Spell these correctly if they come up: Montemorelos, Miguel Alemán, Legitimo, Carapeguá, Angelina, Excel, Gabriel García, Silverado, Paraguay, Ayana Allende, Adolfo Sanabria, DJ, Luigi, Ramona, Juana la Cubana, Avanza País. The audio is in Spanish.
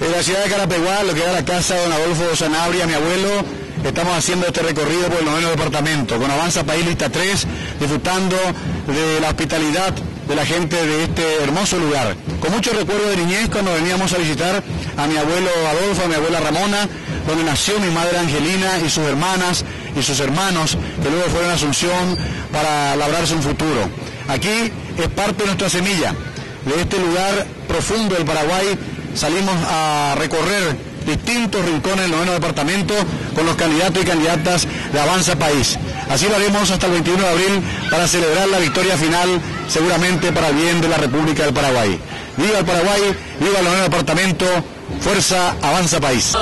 En la ciudad de Carapeguá, lo que era la casa de don Adolfo Sanabria, mi abuelo, estamos haciendo este recorrido por el 9º departamento, con Avanza País Lista 3, disfrutando de la hospitalidad de la gente de este hermoso lugar. Con muchos recuerdos de niñez cuando veníamos a visitar a mi abuelo Adolfo, a mi abuela Ramona, donde nació mi madre Angelina y sus hermanas y sus hermanos, que luego fueron a Asunción para labrarse un futuro. Aquí es parte de nuestra semilla, de este lugar profundo del Paraguay. Salimos a recorrer distintos rincones del 9º departamento con los candidatos y candidatas de Avanza País. Así lo haremos hasta el 21 de abril para celebrar la victoria final, seguramente para el bien de la República del Paraguay. Viva el Paraguay, viva el 9º departamento, fuerza Avanza País.